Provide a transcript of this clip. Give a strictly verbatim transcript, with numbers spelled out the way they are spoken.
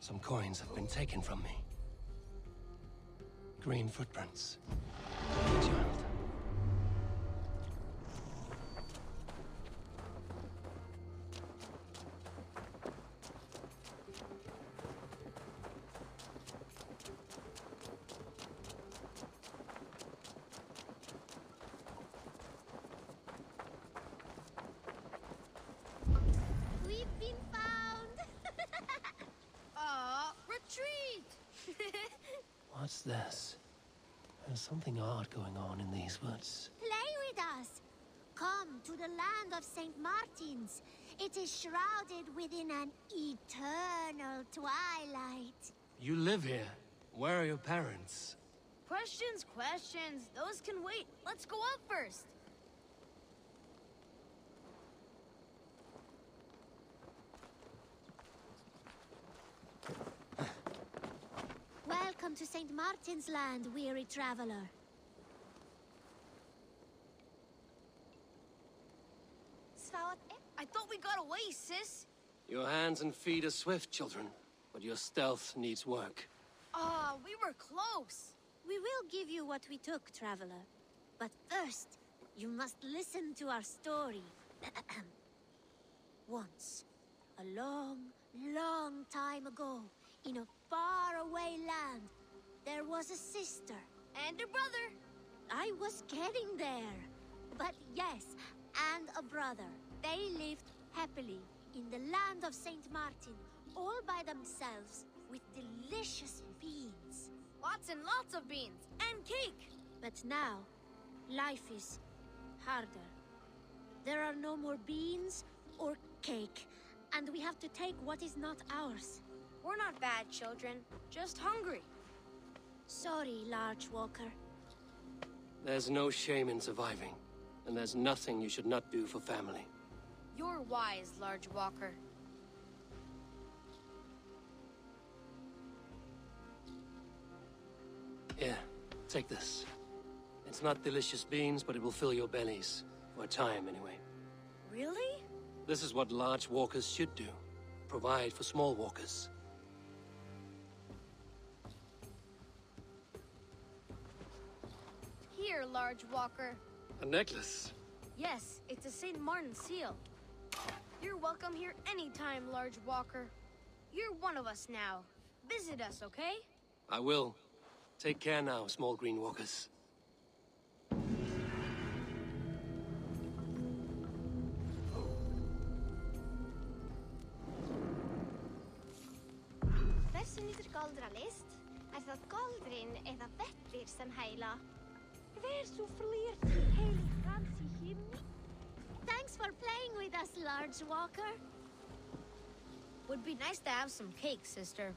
Some coins have been taken from me. Green footprints. Child. What's this? There's something odd going on in these woods. Play with us! Come to the land of Saint Martin's. It is shrouded within an eternal twilight. You live here. Where are your parents? Questions, questions. Those can wait. Let's go up first. Welcome to Saint Martin's land, weary traveler. I thought we got away, sis. Your hands and feet are swift, children, but your stealth needs work. Ah, uh, we were close. We will give you what we took, traveler. But first, you must listen to our story. Once, a long, long time ago, in a faraway land, there was a sister and a brother. I was getting there. But yes, and a brother. They lived happily in the land of Saint Martin, all by themselves, with delicious beans. Lots and lots of beans and cake. But now, life is harder. There are no more beans or cake, and we have to take what is not ours. We're not bad children, just hungry. Sorry, Large Walker. There's no shame in surviving, and there's nothing you should not do for family. You're wise, Large Walker. Here, take this. It's not delicious beans, but it will fill your bellies. For a time, anyway. Really? This is what large walkers should do. Provide for small walkers. Here, Large Walker. A necklace? Yes, it's a Saint Martin seal. You're welcome here anytime, Large Walker. You're one of us now. Visit us, okay? I will. Take care now, small green walkers. Versen liter Galdralist er það Galdrin eða Vettir sem heila. Thanks for playing with us, Large Walker. Would be nice to have some cake, sister.